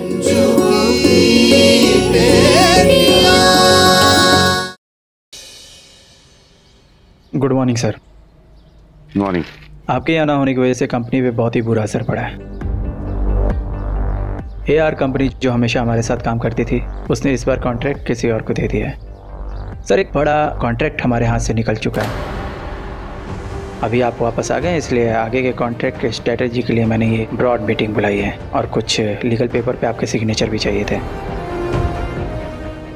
Good morning sir. Morning. आपके यहाँ ना होने की वजह से कंपनी पे बहुत ही बुरा असर पड़ा है। एआर कंपनी जो हमेशा हमारे साथ काम करती थी उसने इस बार कॉन्ट्रैक्ट किसी और को दे दिया है। सर एक बड़ा कॉन्ट्रैक्ट हमारे हाथ से निकल चुका है। अभी आप वापस आ गए इसलिए आगे के कॉन्ट्रैक्ट के स्ट्रेटेजी के लिए मैंने ये ब्रॉड मीटिंग बुलाई है और कुछ लीगल पेपर पे आपके सिग्नेचर भी चाहिए थे।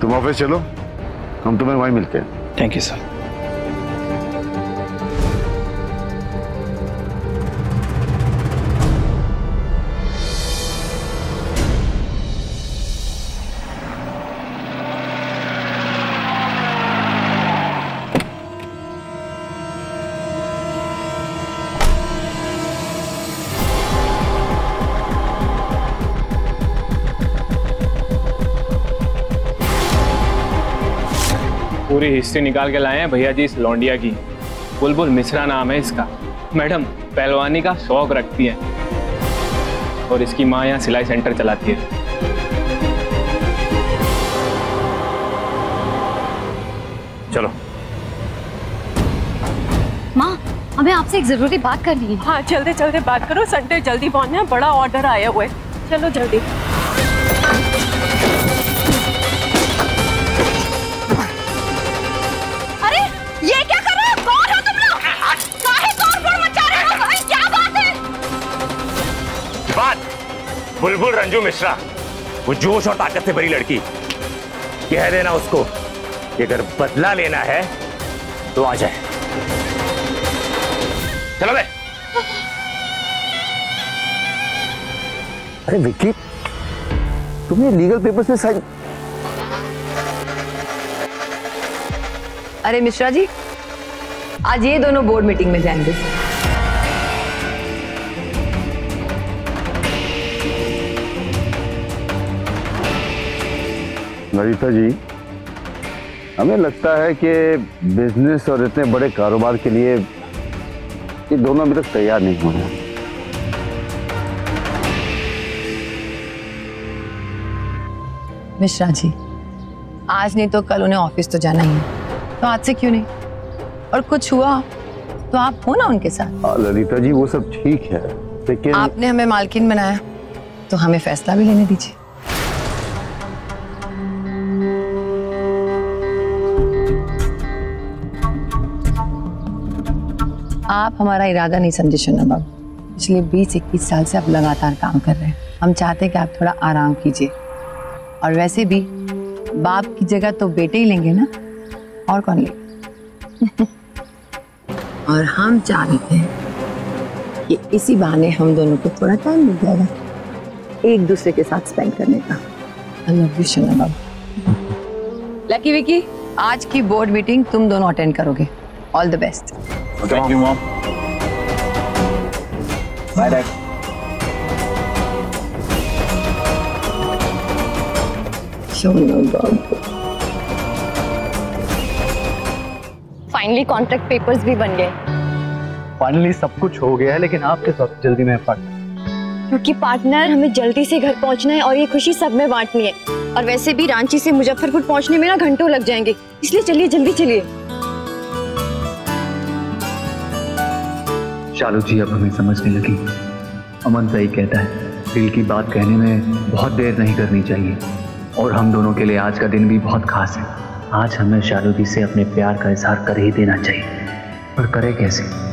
तुम ऑफिस चलो, हम तुम्हें वहीं मिलते हैं। Thank you sir. पूरी हिस्ट्री निकाल के लाए हैं भैया जी इस लौंडिया की। बुलबुल मिश्रा नाम है इसका। मैडम पहलवानी का शौक रखती है और इसकी माँ यहाँ सिलाई सेंटर चलाती है। चलो माँ, हमें आपसे एक जरूरी बात करनी है। हाँ चलते चलते बात करो, संडे जल्दी पहुंचना है, बड़ा ऑर्डर आया हुआ है। चलो जल्दी। बुलबुल रंजू मिश्रा, वो जोश और ताकत से भरी लड़की, कह देना उसको कि अगर बदला लेना है तो आ जाए। चलो बे। अरे विक्की, तुमने लीगल पेपर्स में साइन। अरे मिश्रा जी, आज ये दोनों बोर्ड मीटिंग में जाएंगे। ललिता जी, हमें लगता है कि बिजनेस और इतने बड़े कारोबार के लिए ये दोनों अभी तक तैयार नहीं हुए हैं। मिश्रा जी, आज नहीं तो कल उन्हें ऑफिस तो जाना ही है, तो आज से क्यों नहीं? और कुछ हुआ तो आप हो ना उनके साथ। ललिता जी वो सब ठीक है, लेकिन आपने हमें मालकिन बनाया तो हमें फैसला भी लेने दीजिए। आप हमारा इरादा नहीं समझे शना बाबू। पिछले 20-21 साल से आप लगातार काम कर रहे हैं। हम चाहते हैं कि आप थोड़ा आराम कीजिए, और वैसे भी बाप की जगह तो बेटे ही लेंगे ना, और कौन लेगा? और हम चाह रहे थे कि इसी बहाने हम दोनों को थोड़ा टाइम मिल जाएगा एक दूसरे के साथ स्पेंड करने का। आई लव यू शना बाबू। लकी विकी, आज की बोर्ड मीटिंग तुम दोनों अटेंड करोगे। All the best. Thank you, Mom. Bye, Dad. Finally, contract papers भी बन गए। Finally, सब कुछ हो गया है, लेकिन आपके साथ जल्दी में पार्टनर। क्योंकि पार्टनर हमें जल्दी से घर पहुंचना है और ये खुशी सब में बांटनी है। और वैसे भी रांची से मुजफ्फरपुर पहुंचने में ना घंटों लग जाएंगे, इसलिए चलिए जल्दी चलिए। शालू जी अब हमें समझने लगी। अमन सही कहता है, दिल की बात कहने में बहुत देर नहीं करनी चाहिए। और हम दोनों के लिए आज का दिन भी बहुत खास है। आज हमें शालू जी से अपने प्यार का इजहार कर ही देना चाहिए, पर करे कैसे?